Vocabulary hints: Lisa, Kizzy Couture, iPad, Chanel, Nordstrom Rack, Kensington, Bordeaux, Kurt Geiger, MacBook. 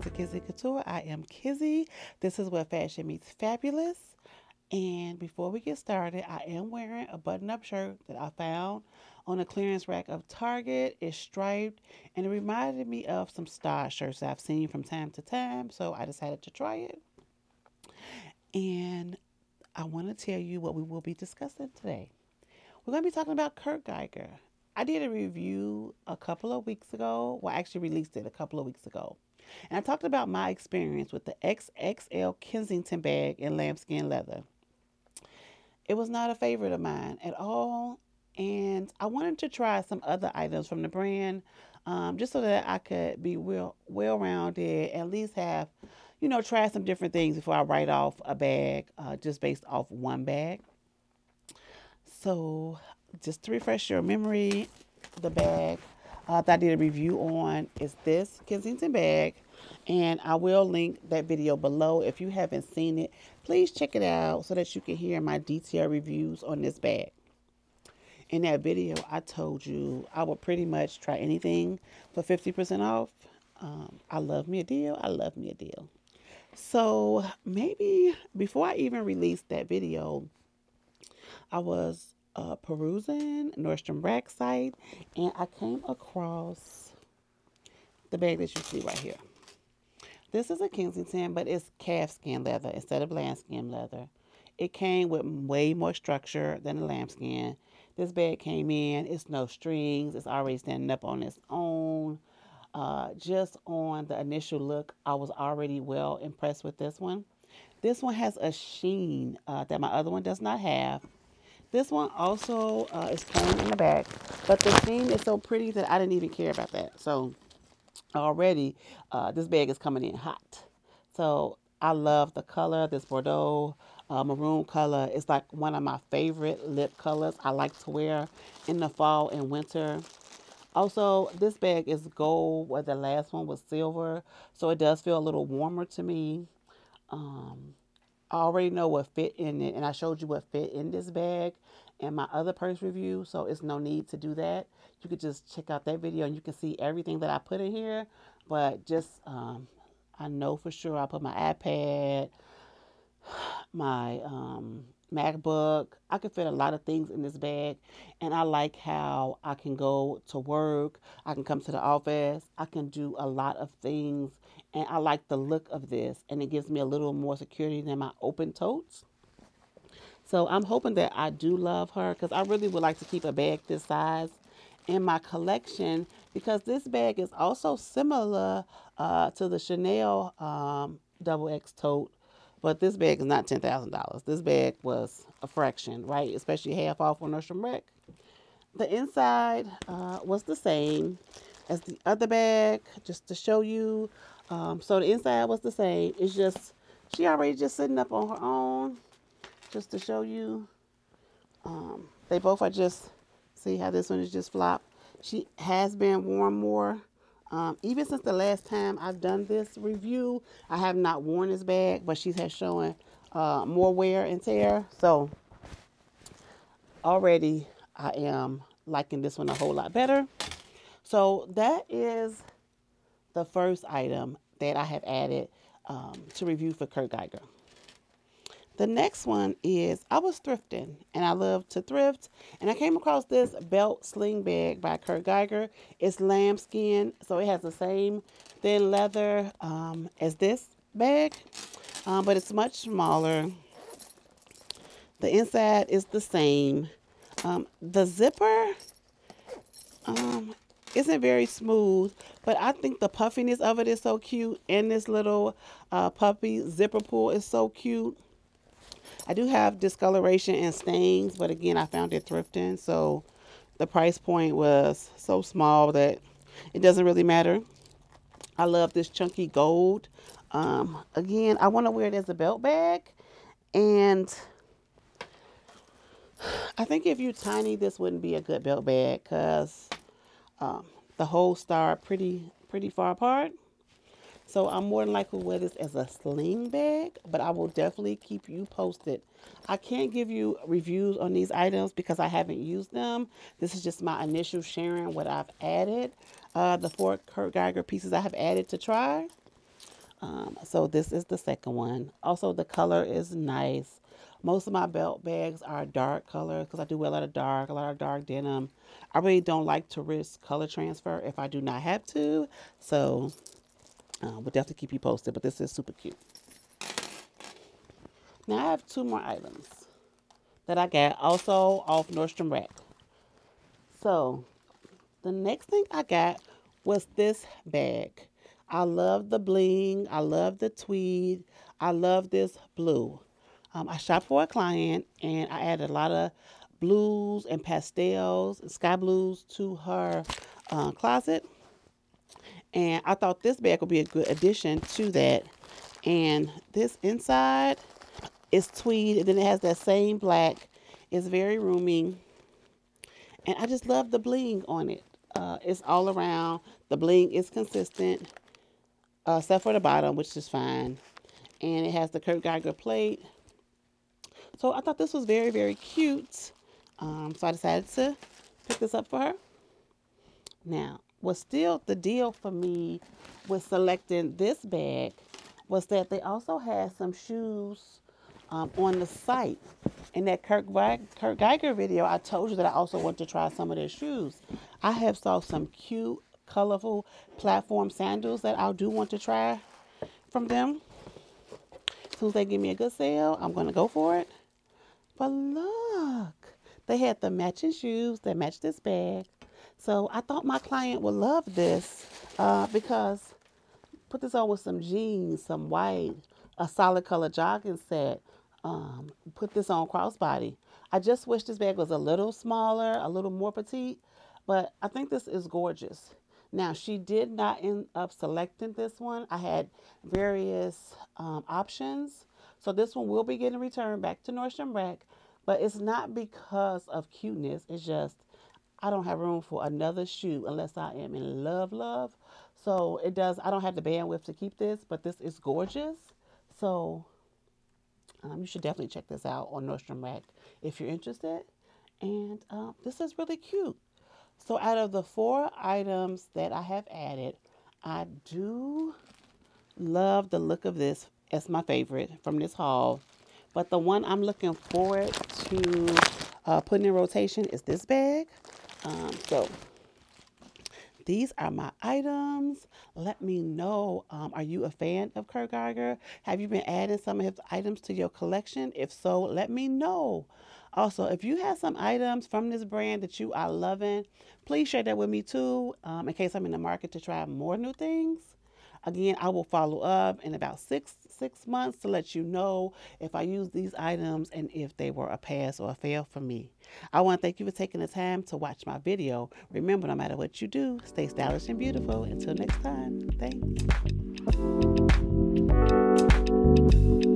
back to Kizzy Couture. I am Kizzy. This is where fashion meets fabulous. And before we get started, I am wearing a button-up shirt that I found on a clearance rack of Target. It's striped, and it reminded me of some star shirts that I've seen from time to time, so I decided to try it. And I want to tell you what we will be discussing today. We're going to be talking about Kurt Geiger. I did a review a couple of weeks ago. Well, I actually released it a couple of weeks ago. And I talked about my experience with the XXL Kensington bag in lambskin leather. It was not a favorite of mine at all. And I wanted to try some other items from the brand just so that I could be well-rounded, at least have, you know, try some different things before I write off a bag just based off one bag. So just to refresh your memory, the bag that I did a review on is this Kensington bag. And I will link that video below. If you haven't seen it, please check it out so that you can hear my detailed reviews on this bag. In that video, I told you I would pretty much try anything for 50% off. I love me a deal. I love me a deal. So maybe before I even released that video, I was perusing Nordstrom Rack site, and I came across the bag that you see right here. This is a Kensington, but it's calfskin leather instead of lambskin leather. It came with way more structure than the lambskin. This bag came in, it's no strings, it's already standing up on its own. Just on the initial look, I was already well impressed with this one. This one has a sheen that my other one does not have. This one also is plain in the back, but the sheen is so pretty that I didn't even care about that. So already this bag is coming in hot. So I love the color, this Bordeaux maroon color. It's like one of my favorite lip colors I like to wear in the fall and winter. Also, this bag is gold where the last one was silver, so it does feel a little warmer to me. I already know what fit in it, and I showed you what fit in this bag in my other purse review, so it's no need to do that. You could just check out that video, and you can see everything that I put in here, but just I know for sure I put my iPad, my MacBook. I can fit a lot of things in this bag, and I like how I can go to work, I can come to the office, I can do a lot of things, and I like the look of this, and it gives me a little more security than my open totes. So I'm hoping that I do love her, because I really would like to keep a bag this size in my collection, because this bag is also similar to the Chanel XX tote. But this bag is not $10,000. This bag was a fraction, right? Especially half off on Nordstrom Rack. The inside was the same as the other bag, just to show you. So the inside was the same. It's just, she already just sitting up on her own, just to show you. They both are just, see how this one is just flopped. She has been worn more. Even since the last time I've done this review, I have not worn this bag, but she has shown more wear and tear. So already I am liking this one a whole lot better. So that is the first item that I have added to review for Kurt Geiger. The next one is, I was thrifting, and I love to thrift, and I came across this belt sling bag by Kurt Geiger. It's lambskin, so it has the same thin leather as this bag, but it's much smaller. The inside is the same. The zipper isn't very smooth, but I think the puffiness of it is so cute, and this little puppy zipper pull is so cute. I do have discoloration and stains, but again, I found it thrifting, so the price point was so small that it doesn't really matter. I love this chunky gold. Again, I want to wear it as a belt bag, and I think if you're tiny, this wouldn't be a good belt bag, because the holes start pretty far apart. So I'm more than likely wear this as a sling bag, but I will definitely keep you posted. I can't give you reviews on these items because I haven't used them. This is just my initial sharing what I've added, the 4 Kurt Geiger pieces I have added to try. So this is the second one. Also, the color is nice. Most of my belt bags are dark colors because I do wear a lot of dark denim. I really don't like to risk color transfer if I do not have to. So we'll definitely keep you posted, but this is super cute. Now I have two more items that I got also off Nordstrom Rack. So the next thing I got was this bag. I love the bling. I love the tweed. I love this blue. I shop for a client, and I added a lot of blues and pastels and sky blues to her closet. And I thought this bag would be a good addition to that. And this inside is tweed, and then it has that same black. It's very roomy. And I just love the bling on it. It's all around. The bling is consistent, except for the bottom, which is fine. And it has the Kurt Geiger plate. So I thought this was very, very cute. So I decided to pick this up for her. Now, what's still the deal for me with selecting this bag was that they also had some shoes on the site. In that Kurt Geiger video, I told you that I also want to try some of their shoes. I have saw some cute, colorful platform sandals that I do want to try from them. As soon as they give me a good sale, I'm going to go for it. But look, they had the matching shoes that match this bag. So I thought my client would love this because put this on with some jeans, some white, a solid color jogging set. Put this on crossbody. I just wish this bag was a little smaller, a little more petite, but I think this is gorgeous. Now, she did not end up selecting this one. I had various options. So this one will be getting returned back to Nordstrom Rack, but it's not because of cuteness. It's just I don't have room for another shoe unless I am in love. So it does. I don't have the bandwidth to keep this, but this is gorgeous. So you should definitely check this out on Nordstrom Rack if you're interested. And this is really cute. So out of the 4 items that I have added, I do love the look of this as my favorite from this haul. But the one I'm looking forward to putting in rotation is this bag. So these are my items. Let me know, are you a fan of Kurt Geiger? Have you been adding some of his items to your collection? If so, let me know. Also, if you have some items from this brand that you are loving, please share that with me too, in case I'm in the market to try more new things. Again, I will follow up in about six months to let you know if I use these items and if they were a pass or a fail for me. I want to thank you for taking the time to watch my video. Remember, no matter what you do, stay stylish and beautiful. Until next time, thanks.